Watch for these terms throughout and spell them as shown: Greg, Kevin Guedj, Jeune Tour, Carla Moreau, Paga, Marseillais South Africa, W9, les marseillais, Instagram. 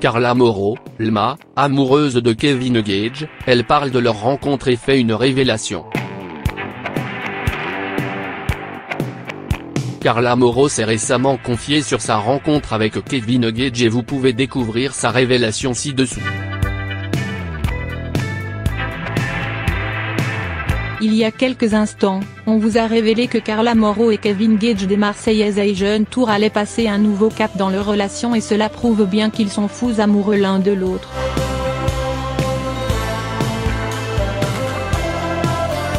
Carla Moreau, l'ma, amoureuse de Kevin Guedj, elle parle de leur rencontre et fait une révélation. Carla Moreau s'est récemment confiée sur sa rencontre avec Kevin Guedj et vous pouvez découvrir sa révélation ci-dessous. Il y a quelques instants, on vous a révélé que Carla Moreau et Kevin Guedj des Marseillais et Jeune Tour allaient passer un nouveau cap dans leur relation et cela prouve bien qu'ils sont fous amoureux l'un de l'autre.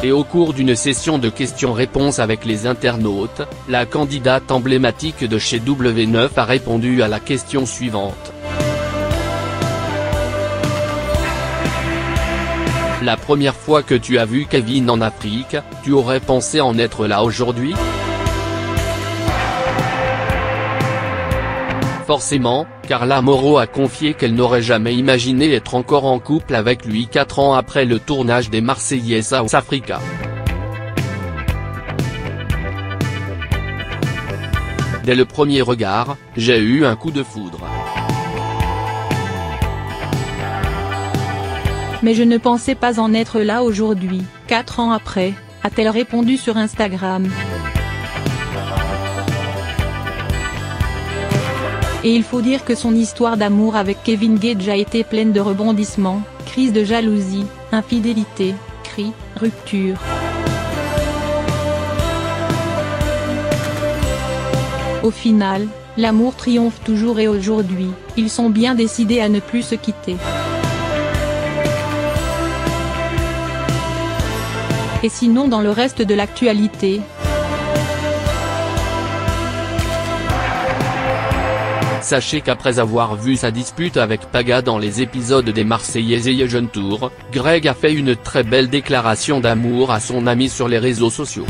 Et au cours d'une session de questions-réponses avec les internautes, la candidate emblématique de chez W9 a répondu à la question suivante. La première fois que tu as vu Kevin en Afrique, tu aurais pensé en être là aujourd'hui? Forcément, Carla Moreau a confié qu'elle n'aurait jamais imaginé être encore en couple avec lui 4 ans après le tournage des Marseillais South Africa. Dès le premier regard, j'ai eu un coup de foudre. Mais je ne pensais pas en être là aujourd'hui, 4 ans après, a-t-elle répondu sur Instagram. Et il faut dire que son histoire d'amour avec Kevin Guedj a été pleine de rebondissements, crise de jalousie, infidélité, cris, rupture. Au final, l'amour triomphe toujours et aujourd'hui, ils sont bien décidés à ne plus se quitter. Et sinon dans le reste de l'actualité. Sachez qu'après avoir vu sa dispute avec Paga dans les épisodes des Marseillais et Jeune Tour, Greg a fait une très belle déclaration d'amour à son ami sur les réseaux sociaux.